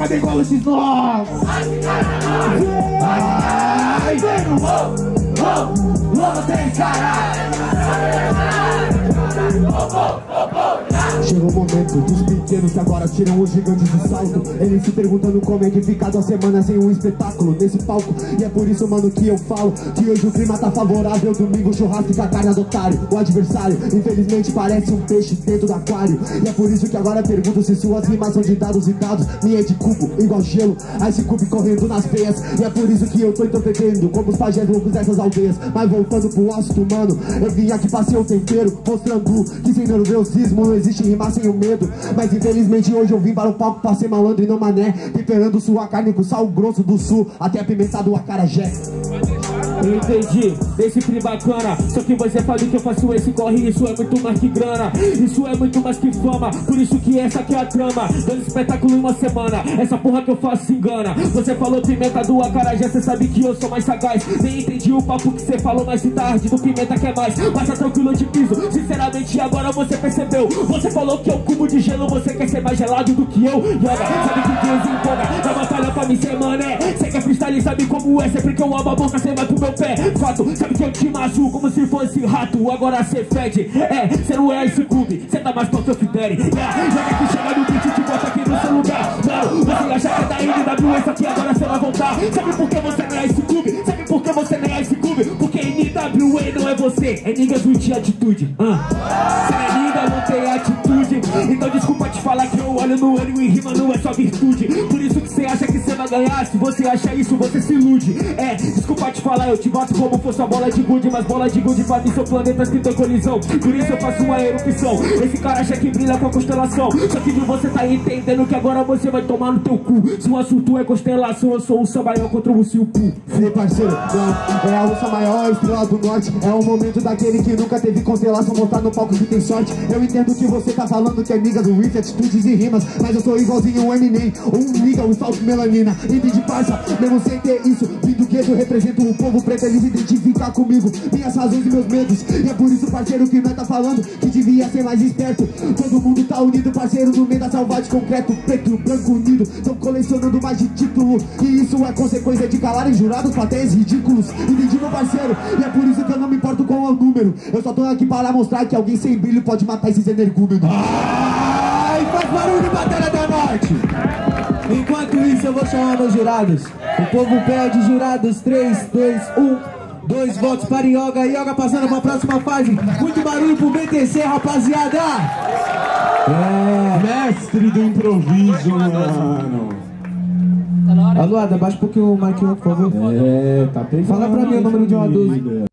Cadê igual esses nós? Vai, vem no lobo tem caralho. Chegou o momento dos pequenos que agora tiram os gigantes do salto. Eles se perguntando como é que ficado a semana sem um espetáculo nesse palco. E é por isso, mano, que eu falo que hoje o clima tá favorável. Domingo churrasco e a carne do otário. O adversário, infelizmente, parece um peixe dentro do aquário. E é por isso que agora pergunto se suas rimas são de dados e dados. Minha é de cubo, igual gelo, ice cube correndo nas veias. E é por isso que eu tô entretendo como os pajés loucos dessas aldeias. Mas voltando pro ácido, mano, eu vim aqui passei o tempero, mostrando que sem nervosismo não existe rimar sem o medo. Mas infelizmente hoje eu vim para o palco pra ser malandro e não mané, temperando sua carne com sal grosso do sul até apimentado o acarajé. Eu entendi, esse clima bacana. Só que você fala que eu faço esse corre. Isso é muito mais que grana, isso é muito mais que fama. Por isso que essa aqui é a trama. Dois espetáculos em uma semana, essa porra que eu faço engana. Você falou pimenta do acarajé, cê sabe que eu sou mais sagaz. Nem entendi o papo que cê falou mais tarde do pimenta que é mais. Mas tá tranquilo, eu te piso, sinceramente agora você percebeu. Você falou que é um cubo de gelo, você quer ser mais gelado do que eu. Yoga, sabe que Deus empolga, dá uma falha pra mim ser mané. Cê quer freestyle, sabe como é, sempre que eu abro a boca cê vai pro meu pé, fato, sabe que eu te machuco como se fosse rato, agora cê fede. É, cê não é esse clube, cê tá mais pro seu fidere. Joga que chega no beat, te bota aqui no seu lugar. Não, você acha que é da NW, essa aqui agora cê vai voltar. Sabe por que você não é esse clube? Sabe por que você não é esse clube? Porque NWA não é você, é niggas não tem atitude. Cê é nigga, não tem atitude. Então desculpa te falar que eu olho no olho e rima não é só virtude. Por isso que cê acha que cê vai ganhar, se você acha isso, você se ilude. É, desculpa te falar, eu te bato como fosse a bola de gude, mas bola de gude bate em seu planeta escrito em colisão. Por isso eu faço uma erupção. Esse cara acha que brilha com a constelação. Só que você tá entendendo que agora você vai tomar no teu cu. Se o assunto é constelação, eu sou o Samaiol contra o Silpu. Sim, parceiro, não. É a Ursa Maior, a estrela do norte. É o momento daquele que nunca teve constelação montar no palco que tem sorte. Eu entendo que você tá falando que é nigga do riff, atitudes e rimas, mas eu sou igualzinho o Eminem, um nigga, um salto melanina. Entendi, parça, mesmo sem ter isso, vim do gueto, represento o povo preto, eles identificar comigo, minhas razões e meus medos. E é por isso, parceiro, que nós tá falando que devia ser mais esperto. Todo mundo tá unido, parceiro, no meio da salva de concreto. Preto, branco, unido, tão colecionando mais de título. E isso é consequência de calarem jurados platéis ridículos. Entendi, meu parceiro, e é por isso que eu não me importo com o número. Eu só tô aqui para mostrar que alguém sem brilho pode matar esses energúmenos. Ai, faz barulho, Batalha da Norte! Enquanto isso, eu vou chamar meus jurados. O povo pede jurados, 3, 2, 1... 2 votos para Yoga. Yoga passando para a próxima fase. Muito barulho pro BTC, rapaziada. É, mestre do improviso, mano. Aluada, abaixa um pouquinho o mic, por favor. É, tá pensando. Fala pra mim o número de uma 12.